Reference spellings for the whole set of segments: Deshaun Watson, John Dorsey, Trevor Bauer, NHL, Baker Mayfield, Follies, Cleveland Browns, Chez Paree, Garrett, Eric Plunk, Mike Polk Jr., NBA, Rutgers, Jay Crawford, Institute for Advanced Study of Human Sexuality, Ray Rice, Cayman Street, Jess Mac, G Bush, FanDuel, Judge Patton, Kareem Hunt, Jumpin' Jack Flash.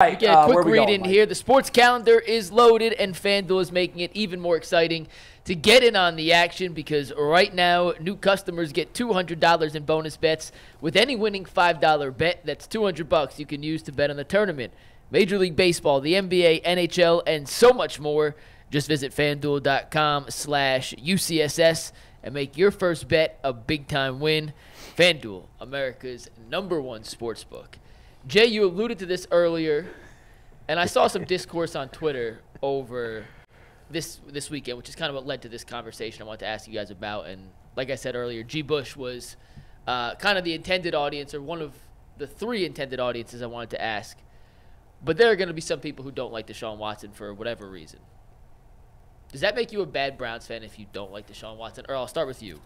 Right, we get a quick read in here. The sports calendar is loaded, and FanDuel is making it even more exciting to get in on the action because right now, new customers get $200 in bonus bets with any winning $5 bet. That's $200 you can use to bet on the tournament, Major League Baseball, the NBA, NHL, and so much more. Just visit FanDuel.com/UCSS and make your first bet a big-time win. FanDuel, America's #1 sportsbook. Jay, you alluded to this earlier, and I saw some discourse on Twitter over this weekend, which is kind of what led to this conversation I want to ask you guys about. And like I said earlier, G Bush was kind of the intended audience, or one of the three intended audiences I wanted to ask. But there are going to be some people who don't like Deshaun Watson for whatever reason. Does that make you a bad Browns fan if you don't like Deshaun Watson? Or I'll start with you.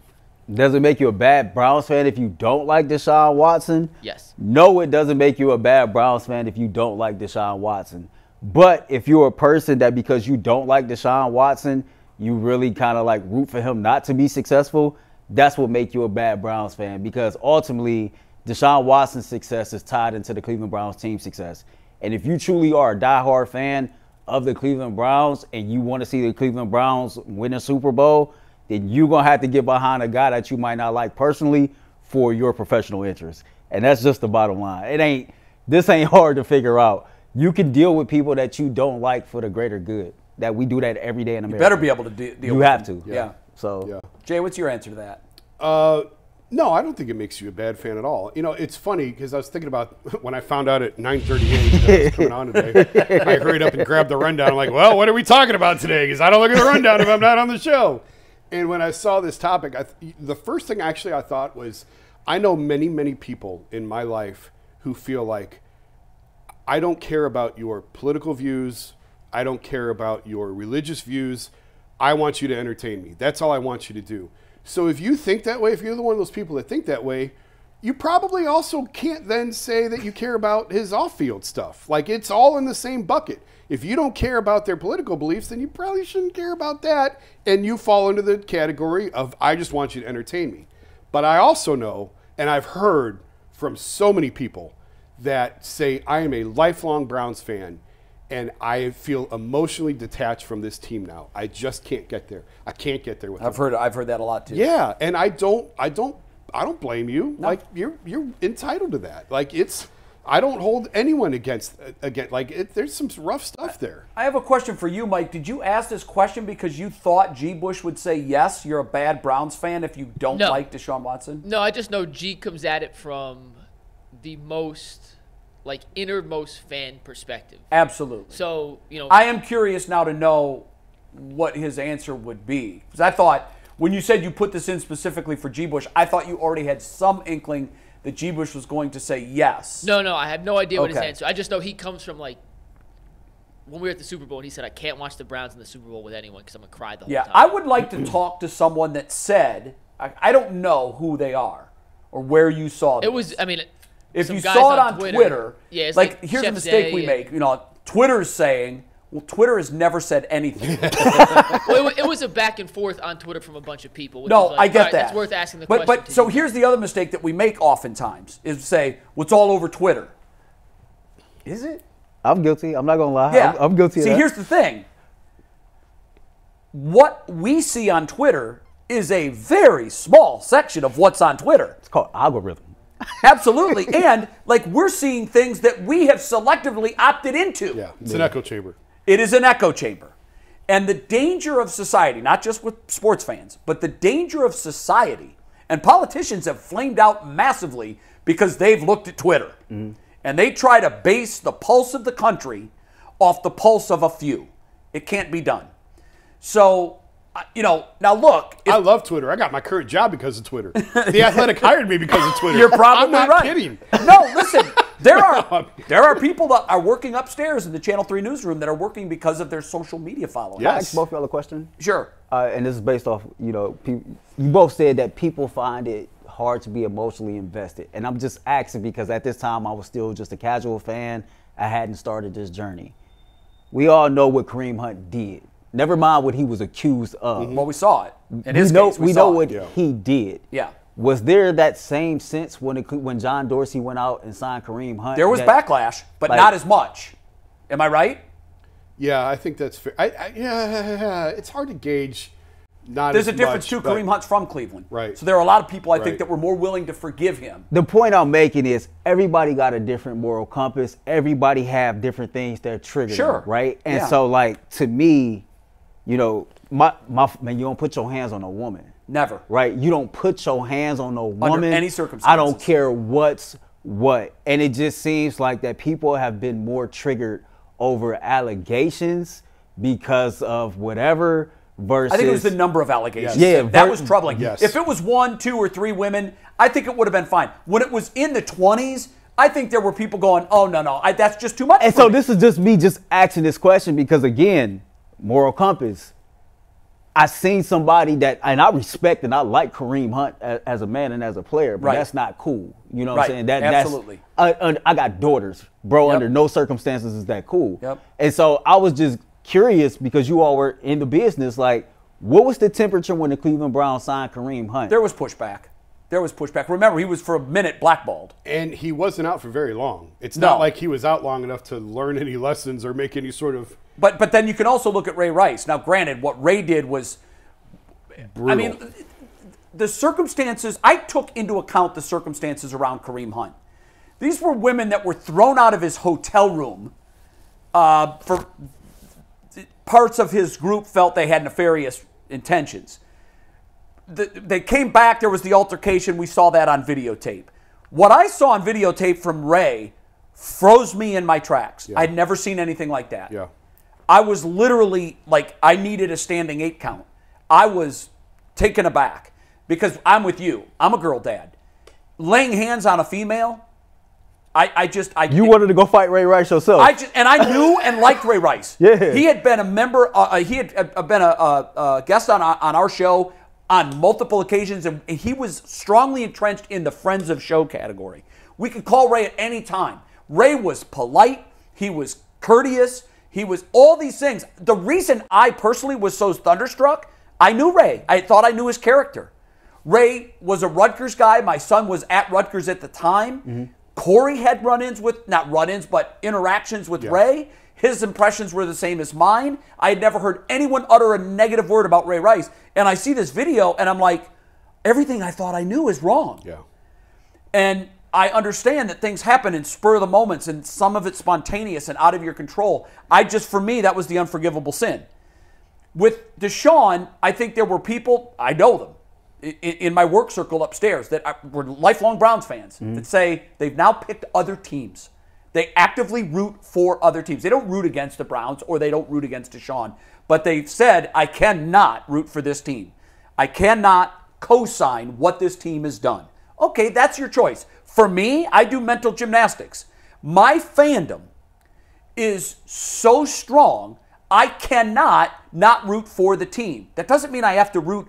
Does it make you a bad Browns fan if you don't like Deshaun Watson? Yes. No, it doesn't make you a bad Browns fan if you don't like Deshaun Watson. But if you're a person that because you don't like Deshaun Watson, you really kind of like root for him not to be successful, that's what makes you a bad Browns fan, because ultimately Deshaun Watson's success is tied into the Cleveland Browns team's success. And if you truly are a diehard fan of the Cleveland Browns and you want to see the Cleveland Browns win a Super Bowl, then you're going to have to get behind a guy that you might not like personally for your professional interests. And that's just the bottom line. This ain't hard to figure out. You can deal with people that you don't like for the greater good. That we do that every day in America. You better be able to deal with them. You have to. Yeah. So, yeah. Jay, what's your answer to that? No, I don't think it makes you a bad fan at all. You know, it's funny because I was thinking about when I found out at 9:38 that I was coming on today, I hurried up and grabbed the rundown. I'm like, well, what are we talking about today? Because I don't look at the rundown if I'm not on the show. And when I saw this topic, the first thing actually I thought was, I know many, many people in my life who feel like, I don't care about your political views. I don't care about your religious views. I want you to entertain me. That's all I want you to do. So if you think that way, if you're the one of those people that think that way, you probably also can't then say that you care about his off-field stuff. Like, it's all in the same bucket. If you don't care about their political beliefs, then you probably shouldn't care about that. And you fall into the category of, I just want you to entertain me. But I also know, and I've heard from so many people that say, I am a lifelong Browns fan, and I feel emotionally detached from this team now. I just can't get there. I can't get there with them. I've heard that a lot too. Yeah, and I don't blame you. No. Like you're entitled to that. Like I don't hold anyone against. Like there's some rough stuff there. I have a question for you, Mike. Did you ask this question because you thought G. Bush would say yes? You're a bad Browns fan if you don't like Deshaun Watson. No, I just know G comes at it from the most like innermost fan perspective. Absolutely. So I am curious now to know what his answer would be, because I thought. When you said you put this in specifically for G. Bush, I thought you already had some inkling that G. Bush was going to say yes. No, I have no idea what his answer. I just know he comes from like when we were at the Super Bowl and he said, I can't watch the Browns in the Super Bowl with anyone because I'm going to cry the whole time. Yeah, I would like to talk to someone that said, I don't know who they are or where you saw this. It was, I mean, if you saw it on Twitter yeah, it's like here's a mistake we make. You know, Twitter's saying, well, Twitter has never said anything. Well, it was a back and forth on Twitter from a bunch of people. No, like, I get that. It's worth asking the question. But so here's the other mistake that we make oftentimes is say, what's all over Twitter? Is it? I'm guilty. I'm not going to lie. Yeah. I'm guilty of that. See, here's the thing. What we see on Twitter is a very small section of what's on Twitter. It's called algorithm. Absolutely. And, like, we're seeing things that we have selectively opted into. Yeah, it's an echo chamber. It is an echo chamber. And the danger of society, not just with sports fans, but the danger of society, and politicians have flamed out massively because they've looked at Twitter. Mm-hmm. And they try to base the pulse of the country off the pulse of a few. It can't be done. So, now look. I love Twitter. I got my current job because of Twitter. The Athletic hired me because of Twitter. You're probably right. I'm not kidding. No, listen. There are people that are working upstairs in the Channel 3 newsroom that are working because of their social media following. Yes. Can I ask both of y'all a question? Sure. And this is based off, you both said that people find it hard to be emotionally invested. And I'm just asking because at this time I was still just a casual fan. I hadn't started this journey. We all know what Kareem Hunt did. Never mind what he was accused of. Mm-hmm. Well, we saw it. In his case, we know what he did. Yeah. Was there that same sense when John Dorsey went out and signed Kareem Hunt? There was backlash, but not as much. Am I right? Yeah, I think that's fair. Yeah, it's hard to gauge. There's a difference too. Kareem Hunt's from Cleveland, right? So there are a lot of people, I think, that were more willing to forgive him. The point I'm making is everybody got a different moral compass. Everybody have different things that trigger, sure, right? And so, like, to me, you know, man, you don't put your hands on a woman, never, right? You don't put your hands on a woman under any circumstances. I don't care what's what, and it just seems like that people have been more triggered over allegations because of whatever. Versus, I think it was the number of allegations. Yeah, that was troubling. Yes. If it was 1, 2, or 3 women, I think it would have been fine. When it was in the 20s, I think there were people going, oh, no, no, that's just too much. And so this is just me just asking this question because, again, moral compass. I seen somebody that, and I respect and I like Kareem Hunt as a man and as a player, but that's not cool. You know what I'm saying? Absolutely. I got daughters, bro. Yep. Under no circumstances is that cool. Yep. And so I was just curious, because you all were in the business, like, what was the temperature when the Cleveland Browns signed Kareem Hunt? There was pushback. There was pushback. Remember, he was for a minute blackballed. And he wasn't out for very long. It's not like he was out long enough to learn any lessons or make any sort of... But then you can also look at Ray Rice. Now, granted, what Ray did was... brutal. I mean, the circumstances... I took into account the circumstances around Kareem Hunt. These were women that were thrown out of his hotel room for... Parts of his group felt they had nefarious intentions. They came back. There was the altercation. We saw that on videotape. What I saw on videotape from Ray froze me in my tracks. Yeah. I'd never seen anything like that. Yeah. I was literally like, I needed a standing 8 count. I was taken aback because I'm with you. I'm a girl dad. Laying hands on a female... You wanted to go fight Ray Rice yourself. I knew and liked Ray Rice. Yeah. He had been a member, he had been a guest on our show on multiple occasions, and he was strongly entrenched in the Friends of Show category. We could call Ray at any time. Ray was polite. He was courteous. He was all these things. The reason I personally was so thunderstruck, I knew Ray. I thought I knew his character. Ray was a Rutgers guy. My son was at Rutgers at the time. Mm-hmm. Corey had run-ins with, not run-ins, but interactions with Ray. His impressions were the same as mine. I had never heard anyone utter a negative word about Ray Rice. And I see this video, and I'm like, everything I thought I knew is wrong. Yeah. And I understand that things happen in spur of the moments, and some of it's spontaneous and out of your control. For me, that was the unforgivable sin. With Deshaun, I think there were people, I know them, in my work circle upstairs that were lifelong Browns fans that say they've now picked other teams. They actively root for other teams. They don't root against the Browns or they don't root against Deshaun, but they've said, I cannot root for this team. I cannot co-sign what this team has done. Okay, that's your choice. For me, I do mental gymnastics. My fandom is so strong, I cannot not root for the team. That doesn't mean I have to root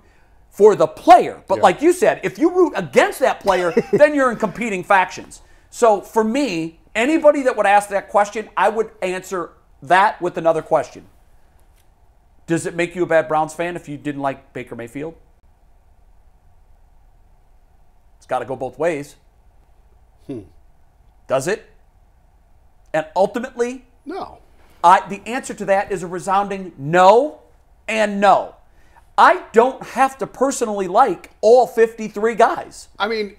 for the player. But like you said, if you root against that player, then you're in competing factions. So for me, anybody that would ask that question, I would answer that with another question. Does it make you a bad Browns fan if you didn't like Baker Mayfield? It's got to go both ways. Does it? And ultimately? No. The answer to that is a resounding no and no. I don't have to personally like all 53 guys. I mean,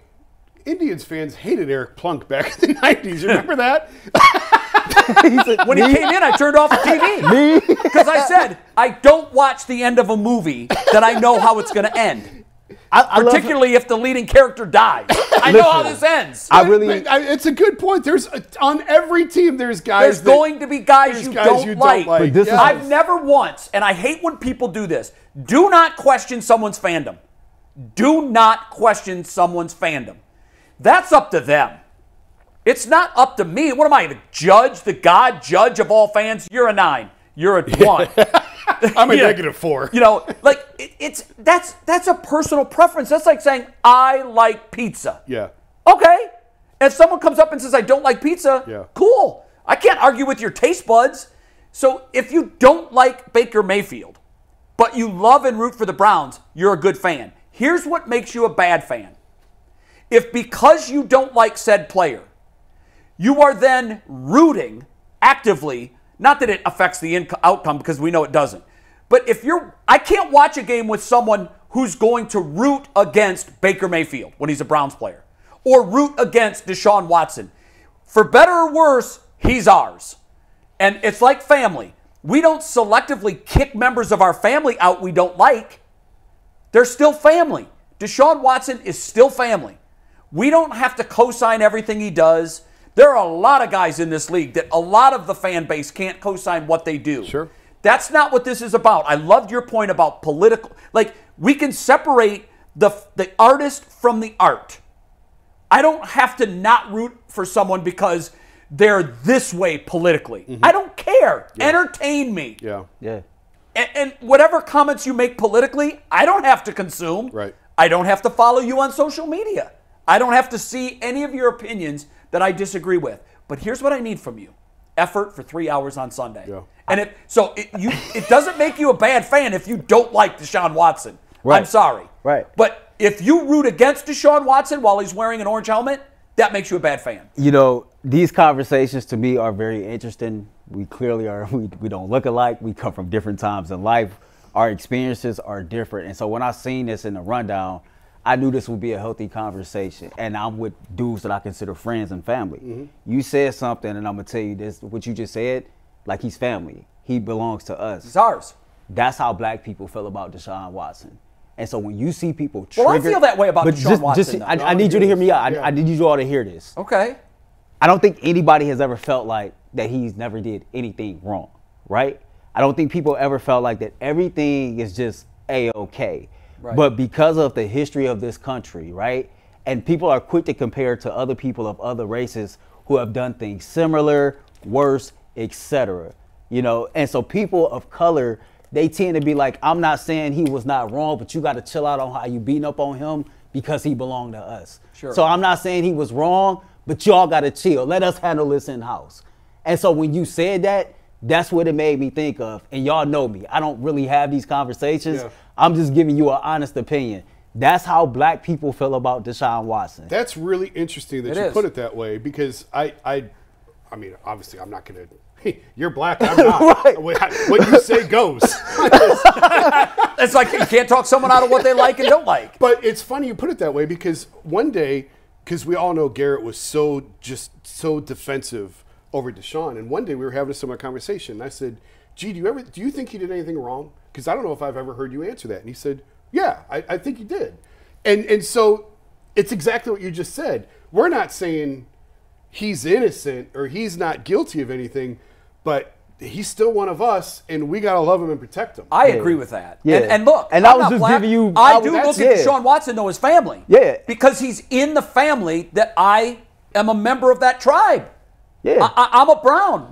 Indians fans hated Eric Plunk back in the 90s. You remember that? When he came in, I turned off the TV. Because I said, I don't watch the end of a movie that I know how it's going to end. Particularly if the leading character dies. I know how this ends. It's a good point. On every team, there's guys. There's going to be guys you don't like. I've never once, and I hate when people do this, do not question someone's fandom. Do not question someone's fandom. That's up to them. It's not up to me. What am I, the judge, the God judge of all fans? You're a 9. You're a 1. I'm a -4. You know, like that's a personal preference. That's like saying I like pizza. Yeah. Okay. If someone comes up and says I don't like pizza, cool. I can't argue with your taste buds. So if you don't like Baker Mayfield, but you love and root for the Browns, you're a good fan. Here's what makes you a bad fan. If because you don't like said player, you are then rooting actively Not that it affects the outcome, because we know it doesn't. But if you're, I can't watch a game with someone who's going to root against Baker Mayfield when he's a Browns player, or root against Deshaun Watson. For better or worse, he's ours. And it's like family. We don't selectively kick members of our family out we don't like. They're still family. Deshaun Watson is still family. We don't have to co-sign everything he does. There are a lot of guys in this league that a lot of the fan base can't co-sign what they do. Sure. That's not what this is about. I loved your point about political. Like, we can separate the artist from the art. I don't have to not root for someone because they're this way politically. I don't care. Yeah. Entertain me. Yeah. Yeah. And whatever comments you make politically, I don't have to consume. Right. I don't have to follow you on social media. I don't have to see any of your opinions that I disagree with. But here's what I need from you. Effort for 3 hours on Sunday. Yeah. And it doesn't make you a bad fan if you don't like Deshaun Watson. Right. I'm sorry. Right. But if you root against Deshaun Watson while he's wearing an orange helmet, that makes you a bad fan. You know, these conversations to me are very interesting. We clearly are, we don't look alike. We come from different times in life. Our experiences are different. And so when I seen this in the rundown, I knew this would be a healthy conversation. And I'm with dudes that I consider friends and family. You said something, and I'm going to tell you this, what you just said, like, he's family. He belongs to us. He's ours. That's how black people feel about Deshaun Watson. And so when you see people triggered... Well, I feel that way about Deshaun Watson. I need you to hear me out. I need you all to hear this. Okay. I don't think anybody has ever felt like that he's never did anything wrong, right? I don't think people ever felt like that everything is just A-okay. Right. But because of the history of this country, right, and people are quick to compare to other people of other races who have done things similar, worse, etc. You know, and so people of color, they tend to be like, I'm not saying he was not wrong, but you got to chill out on how you beating up on him because he belonged to us. Sure. So I'm not saying he was wrong, but y'all got to chill. Let us handle this in-house. And so when you said that, that's what it made me think of. And y'all know me. I don't really have these conversations. Yeah. I'm just giving you an honest opinion. That's how black people feel about Deshaun Watson. That's really interesting that you put it that way, because I mean, obviously I'm not going to, hey, you're black, I'm not. Right. What you say goes. It's like you can't talk someone out of what they like and don't like. But it's funny you put it that way, because one day, because we all know Garrett was so defensive over Deshaun, and one day we were having a similar conversation. And I said, "Gee, do you think he did anything wrong? Because I don't know if I've ever heard you answer that." And he said, "Yeah, I think he did." And so it's exactly what you just said. We're not saying he's innocent or he's not guilty of anything, but he's still one of us, and we gotta love him and protect him. I agree with that. Yeah. And look, and I was just giving you. I do look at Deshaun Watson though, his family. Yeah. Because he's in the family that I am a member of that tribe. Yeah. I'm a Brown,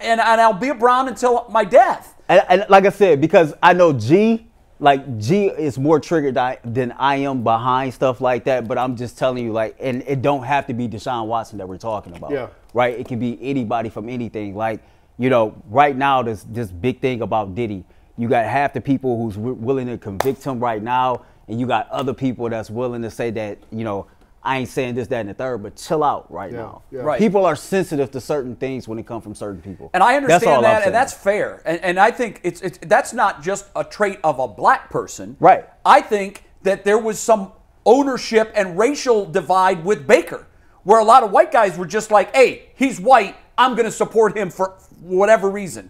and I'll be a Brown until my death. And like I said, because I know G is more triggered than I am behind stuff like that. But I'm just telling you, like, and it don't have to be Deshaun Watson that we're talking about, yeah, right? It can be anybody from anything. Like, you know, right now this big thing about Diddy. You got half the people who's willing to convict him right now, and you got other people that's willing to say that, you know, I ain't saying this, that, and the third, but chill out right now. Yeah. Right. People are sensitive to certain things when it comes from certain people. And I understand that, and that's fair. And I think that's not just a trait of a black person. Right. I think that there was some ownership and racial divide with Baker, where a lot of white guys were just like, hey, he's white, I'm going to support him for whatever reason.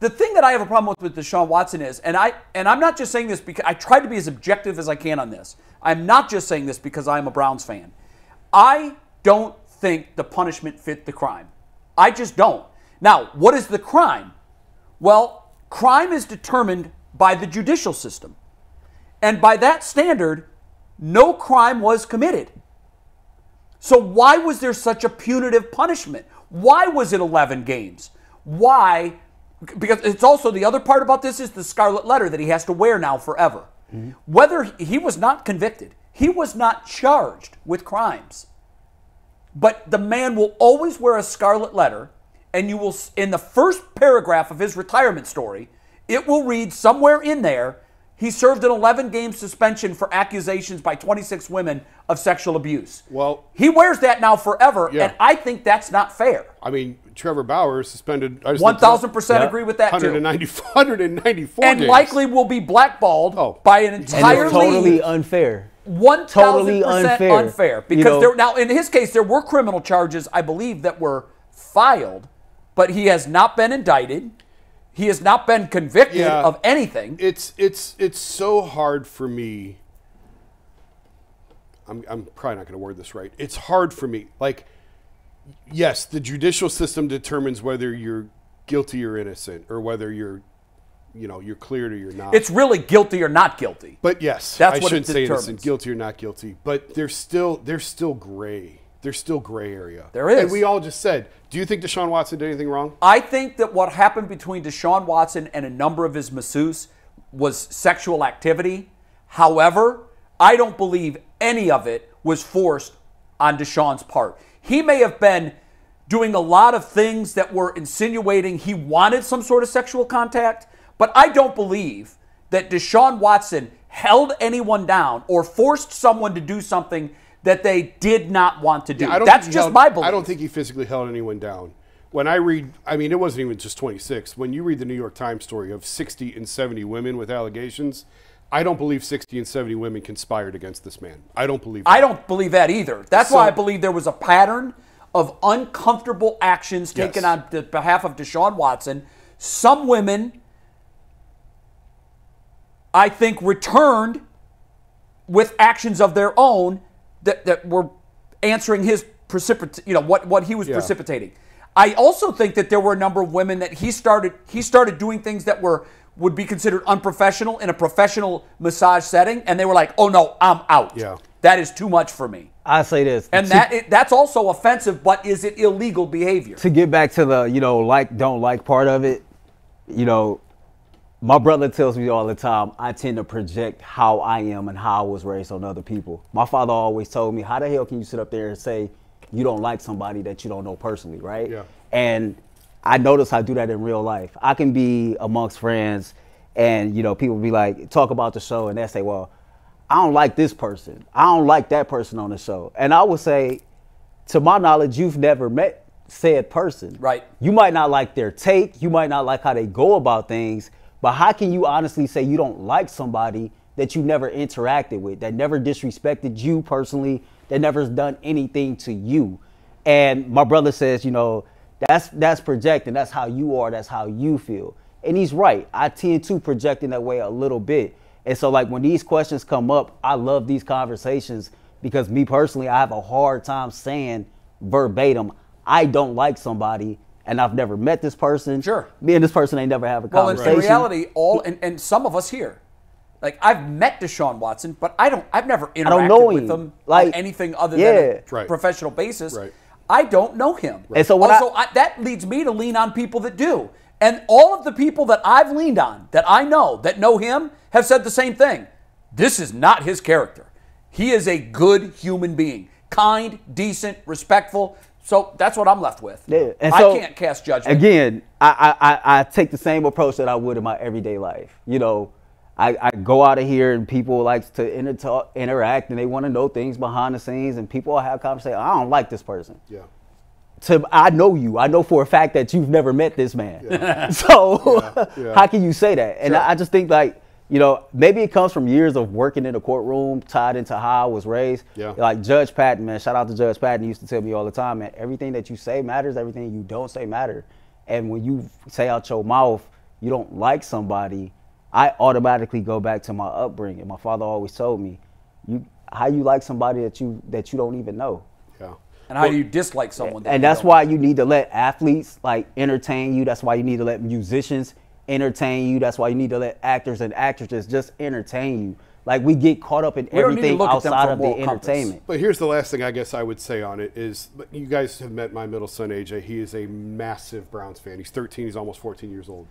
The thing that I have a problem with Deshaun Watson is, and I'm not just saying this because I try to be as objective as I can on this. I'm not just saying this because I'm a Browns fan. I don't think the punishment fit the crime. I just don't. Now, what is the crime? Well, crime is determined by the judicial system. And by that standard, no crime was committed. So why was there such a punitive punishment? Why was it 11 games? Why? Because it's also, the other part about this is the scarlet letter that he has to wear now forever. Whether he was not convicted, he was not charged with crimes. But the man will always wear a scarlet letter, and you will, in the first paragraph of his retirement story, it will read somewhere in there, He served an 11-game suspension for accusations by 26 women of sexual abuse. Well, he wears that now forever, and I think that's not fair. I mean, Trevor Bauer suspended. 1,000% agree with that, too. 194 and games. Likely will be blackballed by an entire league. Totally unfair. 1,000% unfair. Because now, in his case, there were criminal charges, I believe, that were filed, but he has not been indicted. He has not been convicted of anything. It's so hard for me. I'm probably not going to word this right. It's hard for me. Like, yes, the judicial system determines whether you're guilty or innocent, or whether you're cleared or you're not. It's really guilty or not guilty. But yes, that's what it determines. I shouldn't say innocent, guilty or not guilty. But there's still gray. There's still gray area. There is. And we all just said, do you think Deshaun Watson did anything wrong? I think that what happened between Deshaun Watson and a number of his masseuses was sexual activity. However, I don't believe any of it was forced on Deshaun's part. He may have been doing a lot of things that were insinuating he wanted some sort of sexual contact, but I don't believe that Deshaun Watson held anyone down or forced someone to do something that they did not want to do. Yeah, that's just my belief. I don't think he physically held anyone down. When I read, I mean, it wasn't even just 26. When you read the New York Times story of 60 and 70 women with allegations, I don't believe 60 and 70 women conspired against this man. I don't believe that. I don't believe that either. That's why I believe there was a pattern of uncomfortable actions taken on the behalf of Deshaun Watson. Some women, I think, returned with actions of their own that were answering his what he was precipitating. I also think that there were a number of women that he started doing things that would be considered unprofessional in a professional massage setting, and they were like, "Oh no, I'm out. Yeah. That is too much for me." I say this, and that's also offensive, but is it illegal behavior? To get back to the don't like part of it, my brother tells me all the time, I tend to project how I am and how I was raised on other people. My father always told me, how the hell can you sit up there and say you don't like somebody that you don't know personally, right? Yeah. And I notice I do that in real life. I can be amongst friends and, people be like, talk about the show, and they say, well, I don't like this person. I don't like that person on the show. And I would say, to my knowledge, you've never met said person. Right. You might not like their take. You might not like how they go about things. But how can you honestly say you don't like somebody that you never interacted with, that never disrespected you personally, that never's done anything to you? And my brother says, that's projecting. That's how you are. That's how you feel. And he's right. I tend to project in that way a little bit. And so, like, when these questions come up, I love these conversations because me personally, I have a hard time saying verbatim, I don't like somebody, and I've never met this person. Sure. Me and this person ain't never have a conversation. Well, in reality, and some of us here, like, I've met Deshaun Watson, but I've never interacted with him on anything other than a professional basis. Right. I don't know him. Right. And so that leads me to lean on people that do. And all of the people that I've leaned on, that I know, that know him, have said the same thing. This is not his character. He is a good human being. Kind, decent, respectful. So that's what I'm left with. Yeah. And so, I can't cast judgment. Again, I take the same approach that I would in my everyday life. I go out of here and people like to interact and they want to know things behind the scenes, and people have conversations. I don't like this person. Yeah. I know you. I know for a fact that you've never met this man. Yeah. So how can you say that? And I just think maybe it comes from years of working in a courtroom, tied into how I was raised. Yeah. Like Judge Patton, man, shout out to Judge Patton. He used to tell me all the time, man, everything that you say matters, everything you don't say matter. And when you say out your mouth, you don't like somebody, I automatically go back to my upbringing. My father always told me, how you like somebody that you don't even know? Yeah. And how do you dislike someone? And that's why you need to let athletes entertain you. That's why you need to let musicians entertain you. That's why you need to let actors and actresses just entertain you. Like, we get caught up in everything outside of the entertainment. But here's the last thing I guess I would say on it is, you guys have met my middle son, AJ. He is a massive Browns fan. He's 13. He's almost 14 years old.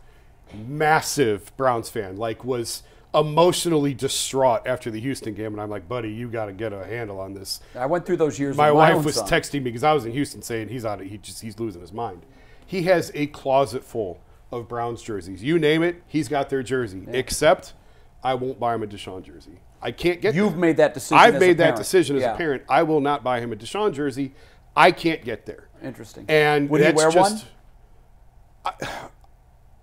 Massive Browns fan. Like, was emotionally distraught after the Houston game. And I'm like, buddy, you got to get a handle on this. I went through those years. My wife was texting me because I was in Houston saying he's losing his mind. He has a closet full of Browns jerseys. You name it, he's got their jersey. Yeah. Except I won't buy him a Deshaun jersey. I can't get there. You've made that decision. I've made that decision as a parent. I will not buy him a Deshaun jersey. I can't get there. Interesting. And would he wear one?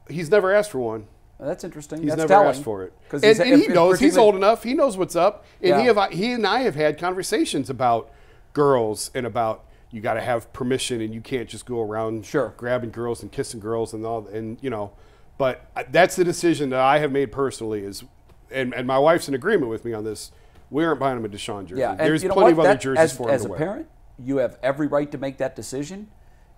He's never asked for one. That's interesting. He's never asked for it. And he knows. He's old enough. He knows what's up. And he and I have had conversations about girls and about you got to have permission and you can't just go around grabbing girls and kissing girls and all. And you know, but that's the decision that I have made personally. Is and my wife's in agreement with me on this. We aren't buying him a Deshaun jersey. Yeah, there's plenty of other jerseys for him to wear. As a parent, you have every right to make that decision.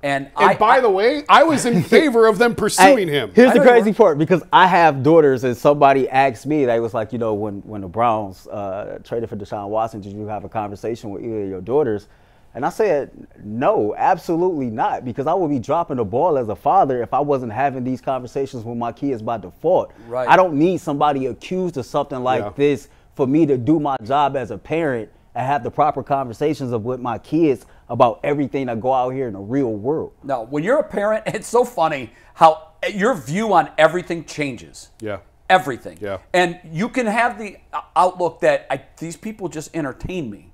And by the way, I was in favor of them pursuing him. Here's the crazy part, because I have daughters, and somebody asked me, they was like, you know, when the Browns traded for Deshaun Watson, did you have a conversation with either of your daughters? And I said, no, absolutely not, because I would be dropping the ball as a father if I wasn't having these conversations with my kids by default. Right. I don't need somebody accused of something like this for me to do my job as a parent and have the proper conversations with my kids about everything that go out here in the real world. No, when you're a parent, it's so funny how your view on everything changes. Yeah. Everything. Yeah. And you can have the outlook that these people just entertain me.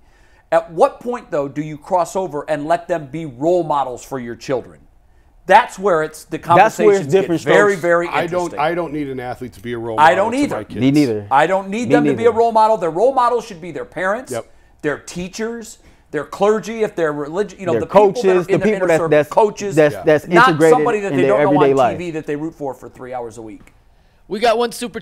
At what point, though, do you cross over and let them be role models for your children? That's where it's the conversation gets very, very interesting. I don't need an athlete to be a role model. I don't either. Me neither. I don't need them to be a role model. Their role models should be their parents, their teachers, their clergy, if they're religious, you know, the coaches, the people that's coaches, that's not somebody that they don't know on TV that they root for 3 hours a week. We got one super.